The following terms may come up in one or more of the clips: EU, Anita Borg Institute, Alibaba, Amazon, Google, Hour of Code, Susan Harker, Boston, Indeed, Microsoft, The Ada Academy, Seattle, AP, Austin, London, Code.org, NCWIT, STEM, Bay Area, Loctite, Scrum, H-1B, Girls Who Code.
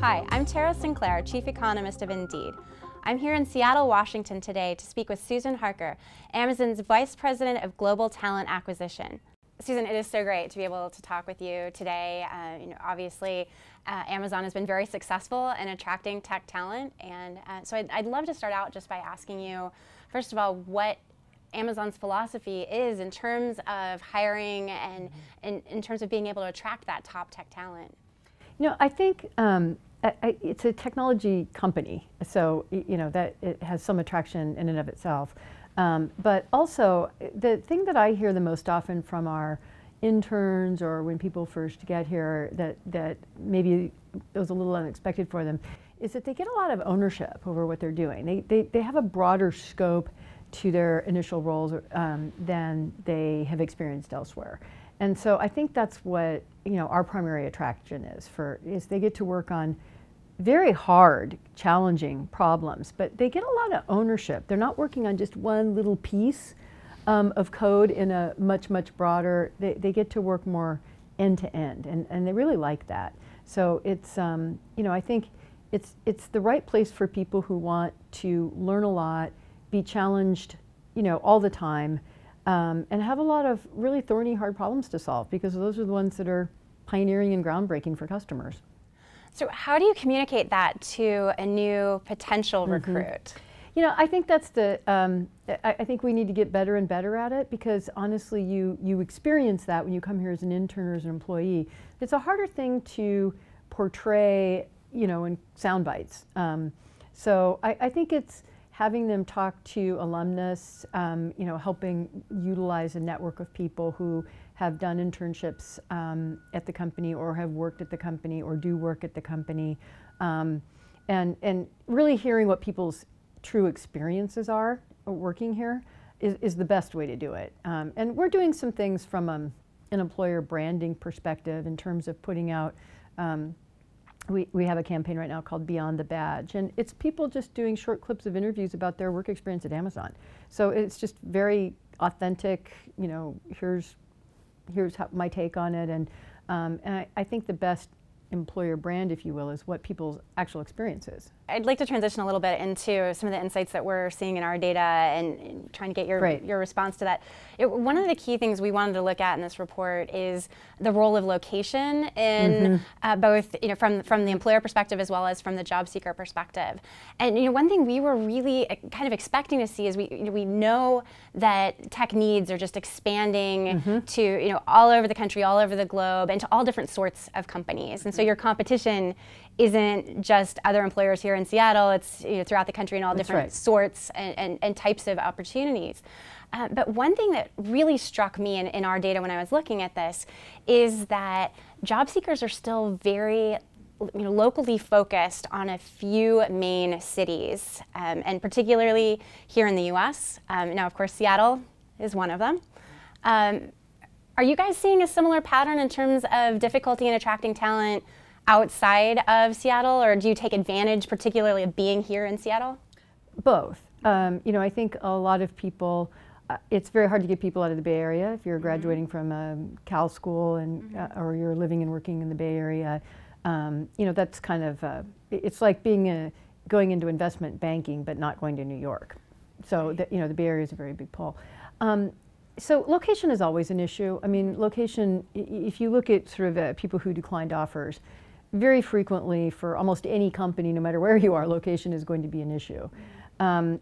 Hi, I'm Tara Sinclair, Chief Economist of Indeed. I'm here in Seattle, Washington today to speak with Susan Harker, Amazon's Vice President of Global Talent Acquisition. Susan, it is so great to be able to talk with you today. Amazon has been very successful in attracting tech talent, and so I'd love to start out just by asking you, first of all, what Amazon's philosophy is in terms of hiring and in terms of being able to attract that top tech talent. You know, I think it's a technology company, so you know that it has some attraction in and of itself. But also, the thing that I hear the most often from our interns or when people first get here that maybe it was a little unexpected for them is that they get a lot of ownership over what they're doing. They have a broader scope to their initial roles than they have experienced elsewhere. And so I think that's what, you know, our primary attraction is they get to work on very hard, challenging problems, but they get a lot of ownership. They're not working on just one little piece of code in a much, much broader, they get to work more end to end, and they really like that. So it's, you know, I think it's the right place for people who want to learn a lot, be challenged, you know, all the time, and have a lot of really thorny, hard problems to solve, because those are the ones that are pioneering and groundbreaking for customers. So how do you communicate that to a new potential recruit? Mm-hmm. You know, I think that's the, I think we need to get better and better at it, because honestly you experience that when you come here as an intern or as an employee. It's a harder thing to portray, you know, in sound bites. So I think it's having them talk to alumnus, you know, helping utilize a network of people who have done internships at the company or have worked at the company or do work at the company, and really hearing what people's true experiences are working here is the best way to do it. And we're doing some things from an employer branding perspective in terms of putting out, we have a campaign right now called Beyond the Badge, and it's people just doing short clips of interviews about their work experience at Amazon. So it's just very authentic, you know, here's how, my take on it, and I think the best employer brand, if you will, is what people's actual experience is. I'd like to transition a little bit into some of the insights that we're seeing in our data and trying to get your response to that. One of the key things we wanted to look at in this report is the role of location in both, you know, from the employer perspective as well as from the job seeker perspective. And you know, one thing we were really kind of expecting to see is we know that tech needs are just expanding to, you know, all over the country, all over the globe, and to all different sorts of companies. And so your competition isn't just other employers here in Seattle, it's, you know, throughout the country and all different sorts and types of opportunities. But one thing that really struck me in our data when I was looking at this is that job seekers are still very, you know, locally focused on a few main cities, and particularly here in the U.S. Now, of course, Seattle is one of them. Are you guys seeing a similar pattern in terms of difficulty in attracting talent outside of Seattle, or do you take advantage particularly of being here in Seattle? Both. You know, I think a lot of people, it's very hard to get people out of the Bay Area if you're graduating from a Cal school and or you're living and working in the Bay Area. You know, that's kind of, it's like going into investment banking but not going to New York. So, you know, the Bay Area is a very big pull. So location is always an issue. I mean, location, if you look at sort of people who declined offers, very frequently for almost any company, no matter where you are, location is going to be an issue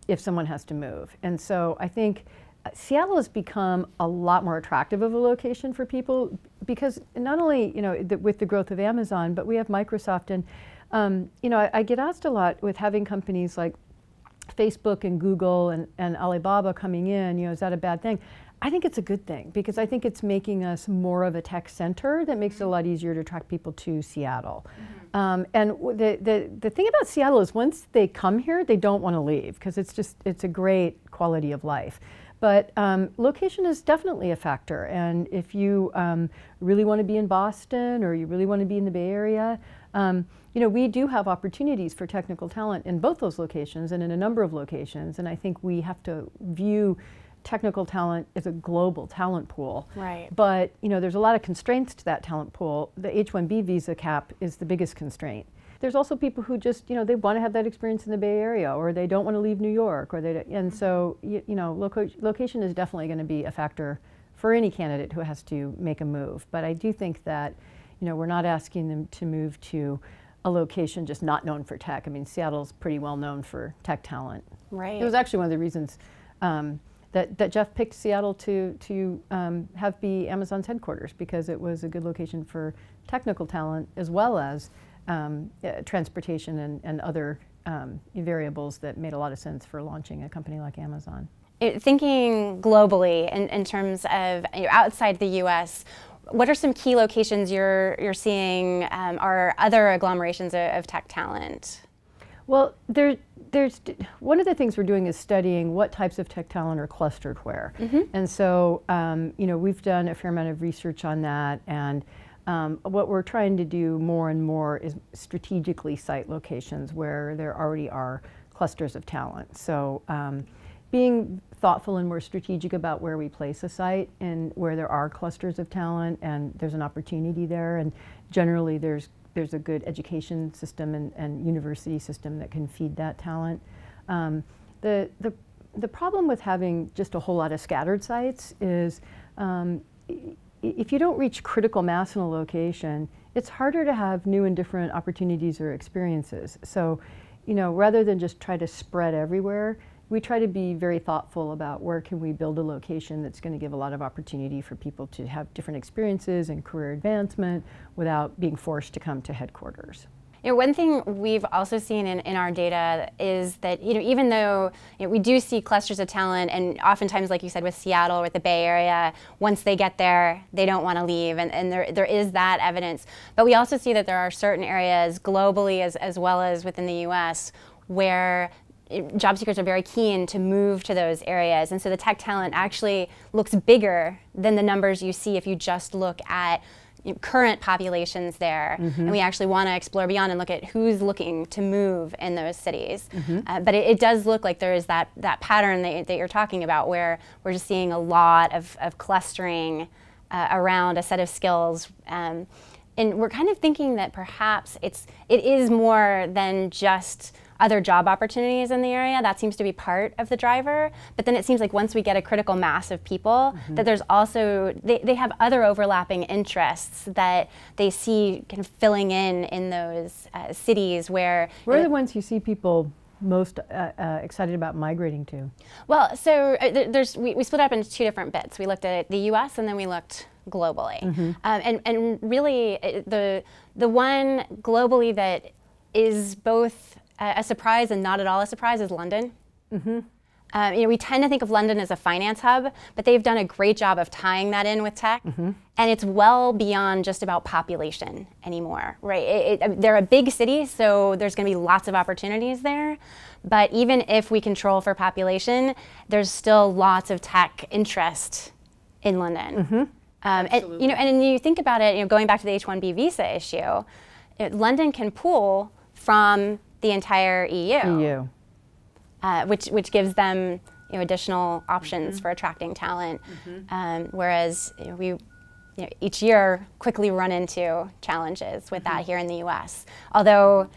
if someone has to move. And so I think Seattle has become a lot more attractive of a location for people, because not only, you know, with the growth of Amazon, but we have Microsoft, and you know, I get asked a lot with having companies like Facebook and Google and Alibaba coming in, you know, is that a bad thing? I think it's a good thing, because I think it's making us more of a tech center that makes it a lot easier to attract people to Seattle. And the thing about Seattle is once they come here, they don't want to leave, because it's just, it's a great quality of life. But location is definitely a factor. And if you really want to be in Boston, or you really want to be in the Bay Area, you know, we do have opportunities for technical talent in both those locations and in a number of locations. And I think we have to view technical talent is a global talent pool. Right. But, you know, there's a lot of constraints to that talent pool. The H-1B visa cap is the biggest constraint. There's also people who just, you know, they want to have that experience in the Bay Area, or they don't want to leave New York, or they, and so, you know, location is definitely going to be a factor for any candidate who has to make a move. But I do think that, you know, we're not asking them to move to a location just not known for tech. I mean, Seattle's pretty well known for tech talent. Right. It was actually one of the reasons that Jeff picked Seattle to have be Amazon's headquarters, because it was a good location for technical talent as well as transportation and other variables that made a lot of sense for launching a company like Amazon. Thinking globally in terms of, you know, outside the U.S., what are some key locations you're seeing are other agglomerations of tech talent? Well, there's one of the things we're doing is studying what types of tech talent are clustered where. Mm-hmm. And so, you know, we've done a fair amount of research on that, and what we're trying to do more and more is strategically cite locations where there already are clusters of talent. So, being thoughtful and more strategic about where we place a site and where there are clusters of talent and there's an opportunity there, and generally there's a good education system and university system that can feed that talent. The problem with having just a whole lot of scattered sites is if you don't reach critical mass in a location, it's harder to have new and different opportunities or experiences. So, you know, rather than just try to spread everywhere, we try to be very thoughtful about where can we build a location that's going to give a lot of opportunity for people to have different experiences and career advancement without being forced to come to headquarters. You know, one thing we've also seen in our data is that, you know, even though, you know, we do see clusters of talent, and oftentimes, like you said, with Seattle, with the Bay Area, once they get there, they don't want to leave, and there is that evidence. But we also see that there are certain areas globally as well as within the U.S. where job seekers are very keen to move to those areas, and so the tech talent actually looks bigger than the numbers you see if you just look at, you know, current populations there. Mm-hmm. And we actually want to explore beyond and look at who's looking to move in those cities. Mm-hmm. But it does look like there is that pattern that you're talking about, where we're just seeing a lot of clustering around a set of skills. And we're kind of thinking that perhaps it is more than just other job opportunities in the area. That seems to be part of the driver. But then it seems like once we get a critical mass of people, mm-hmm. that there's also, they have other overlapping interests that they see kind of filling in those cities where... Where are the ones you see people most excited about migrating to? Well, so we split it up into two different bits. We looked at the US and then we looked globally. Mm-hmm. And really the one globally that is both a surprise and not at all a surprise is London. Mm-hmm. You know, we tend to think of London as a finance hub, but they've done a great job of tying that in with tech. Mm-hmm. And it's well beyond just about population anymore, right? They're a big city, so there's going to be lots of opportunities there. But even if we control for population, there's still lots of tech interest in London. Mm-hmm. And, you know, and you think about it, you know, going back to the H-1B visa issue, London can pull from the entire EU. Which gives them, you know, additional options mm-hmm. for attracting talent, mm-hmm. Whereas, you know, we each year quickly run into challenges with mm-hmm. that here in the U.S. Although,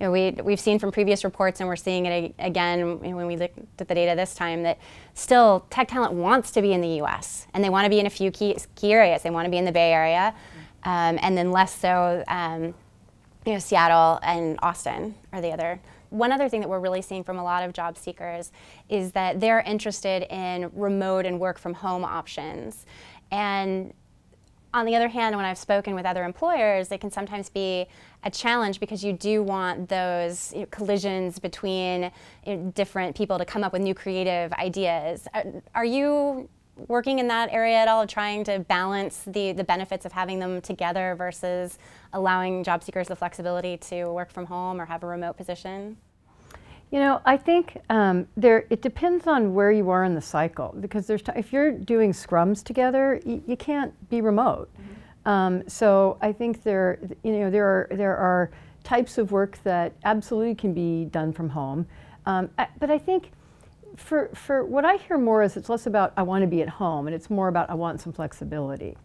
you know, we've seen from previous reports, and we're seeing it again, you know, when we looked at the data this time, that still tech talent wants to be in the U.S. and they want to be in a few key areas. They want to be in the Bay Area, and then less so. You know, Seattle and Austin are the other. One other thing that we're really seeing from a lot of job seekers is that they're interested in remote and work from home options. And on the other hand, when I've spoken with other employers, it can sometimes be a challenge because you do want those, you know, collisions between, you know, different people to come up with new creative ideas. Are you working in that area at all, trying to balance the benefits of having them together versus allowing job seekers the flexibility to work from home or have a remote position? You know, I think it depends on where you are in the cycle, because if you're doing scrums together, you can't be remote. Mm-hmm. So I think there are types of work that absolutely can be done from home, but I think for what I hear more is it's less about I want to be at home, and it's more about I want some flexibility.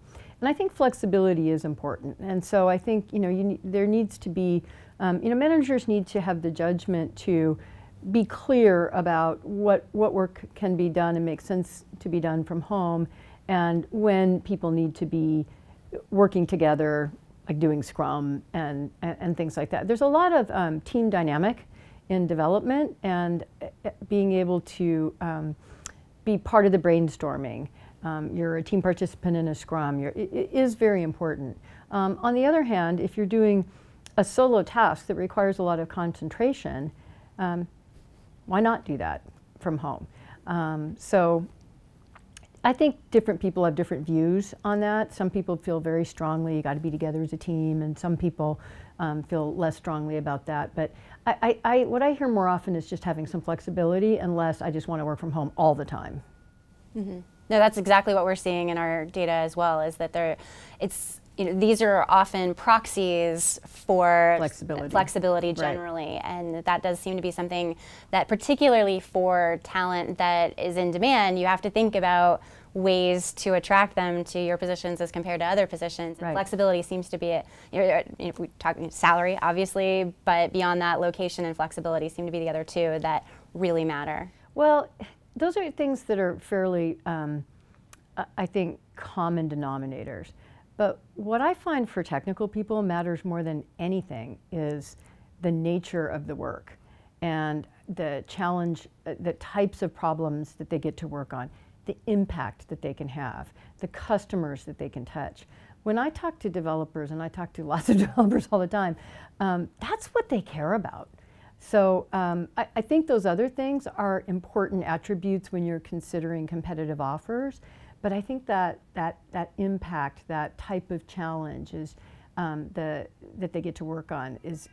And I think flexibility is important. And so I think, you know, there needs to be, you know, managers need to have the judgment to be clear about what work can be done and makes sense to be done from home, and when people need to be working together, like doing Scrum and things like that. There's a lot of team dynamic in development, and being able to be part of the brainstorming. You're a team participant in a Scrum. It is very important. On the other hand, if you're doing a solo task that requires a lot of concentration, why not do that from home? So I think different people have different views on that. Some people feel very strongly you got to be together as a team, and some people feel less strongly about that. But what I hear more often is just having some flexibility, unless I just want to work from home all the time. Mm-hmm. No, that's exactly what we're seeing in our data as well, is that you know, these are often proxies for flexibility generally, right. And that does seem to be something that, particularly for talent that is in demand, you have to think about ways to attract them to your positions as compared to other positions. And right. Flexibility seems to be it. If we talk salary, obviously, but beyond that, location and flexibility seem to be the other two that really matter. Well, those are things that are fairly, I think, common denominators. But what I find for technical people matters more than anything is the nature of the work and the challenge, the types of problems that they get to work on, the impact that they can have, the customers that they can touch. When I talk to developers, and I talk to lots of developers all the time, that's what they care about. So I think those other things are important attributes when you're considering competitive offers, but I think that that impact, that type of challenge is that they get to work on is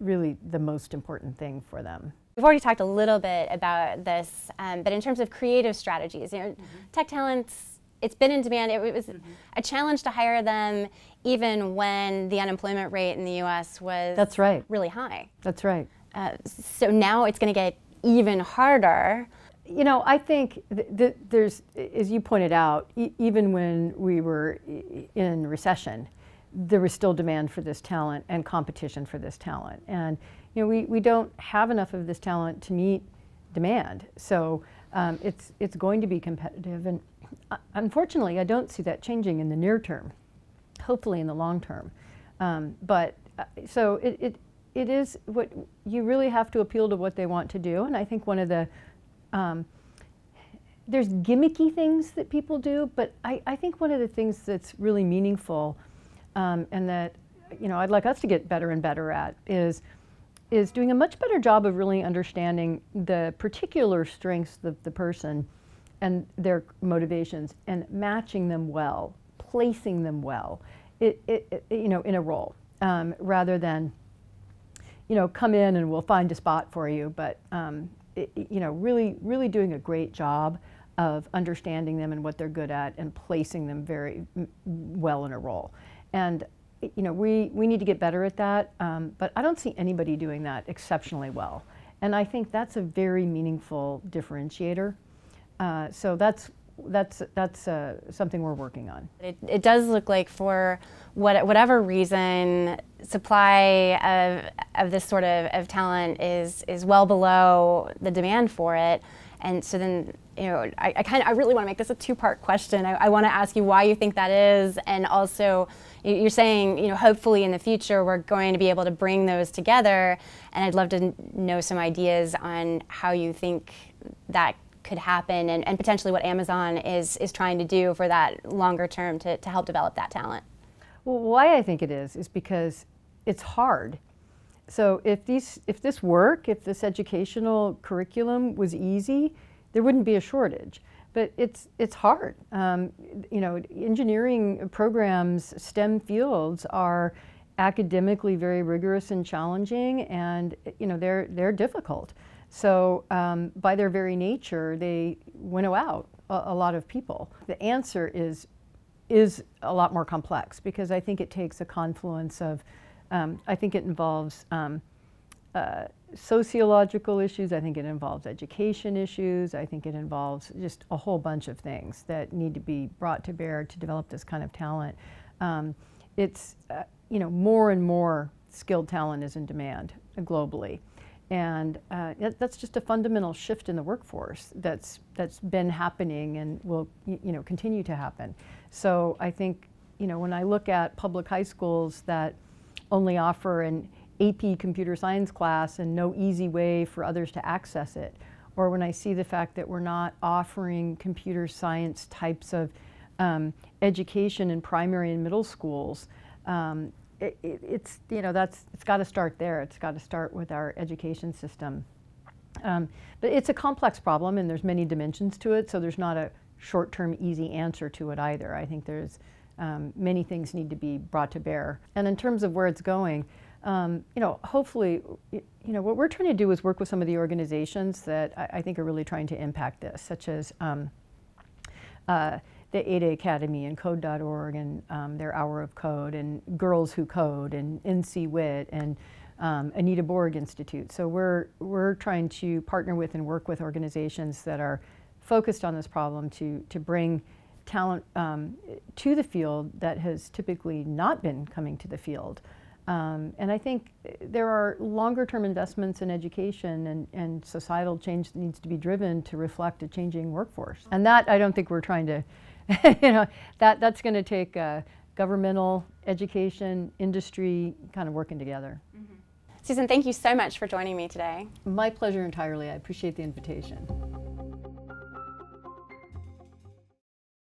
really the most important thing for them. We've already talked a little bit about this, but in terms of creative strategies, you know, tech talents. It's been in demand. It was a challenge to hire them even when the unemployment rate in the US was That's right. really high. That's right. So now it's going to get even harder. You know, I think there's, as you pointed out, even when we were in recession, there was still demand for this talent and competition for this talent. And, you know, we don't have enough of this talent to meet demand. So it's going to be competitive, and unfortunately, I don't see that changing in the near term, hopefully in the long term. So it is what you really have to appeal to what they want to do. And I think one of the, there's gimmicky things that people do, but I think one of the things that's really meaningful and that, you know, I'd like us to get better and better at is doing a much better job of really understanding the particular strengths of the person and their motivations, and matching them well, placing them well, you know, in a role, rather than, you know, come in and we'll find a spot for you. But you know, really doing a great job of understanding them and what they're good at, and placing them very well in a role. And you know, we need to get better at that. But I don't see anybody doing that exceptionally well, and I think that's a very meaningful differentiator. So that's something we're working on. It does look like, for whatever reason, supply of this sort of talent is well below the demand for it, and so then, you know, I really want to make this a two-part question. I want to ask you why you think that is, and also you're saying, you know, hopefully in the future we're going to be able to bring those together, and I'd love to know some ideas on how you think that could happen, and potentially what Amazon is trying to do for that longer term to help develop that talent. Well, why I think it is because it's hard. So if this educational curriculum was easy, there wouldn't be a shortage. But it's hard. You know, engineering programs, STEM fields are academically very rigorous and challenging, and you know they're difficult. So by their very nature, they winnow out a lot of people. The answer is a lot more complex, because I think it takes a confluence of, I think it involves sociological issues. I think it involves education issues. I think it involves just a whole bunch of things that need to be brought to bear to develop this kind of talent. It's, you know, more and more skilled talent is in demand globally. And that's just a fundamental shift in the workforce that's been happening and will, you know, continue to happen. So I think, you know, when I look at public high schools that only offer an AP computer science class and no easy way for others to access it, or when I see the fact that we're not offering computer science types of education in primary and middle schools, it's, you know, that's, it's got to start there. It's got to start with our education system. But it's a complex problem, and there's many dimensions to it, so there's not a short-term easy answer to it either. I think there's many things need to be brought to bear. And in terms of where it's going, you know, hopefully, you know, what we're trying to do is work with some of the organizations that I think are really trying to impact this, such as the Ada Academy and Code.org and their Hour of Code and Girls Who Code and NCWIT and Anita Borg Institute. So we're trying to partner with and work with organizations that are focused on this problem to bring talent to the field that has typically not been coming to the field. And I think there are longer-term investments in education and societal change that needs to be driven to reflect a changing workforce. And that, I don't think we're trying to you know, that's going to take governmental, education, industry, kind of working together. Mm-hmm. Susan, thank you so much for joining me today. My pleasure entirely. I appreciate the invitation.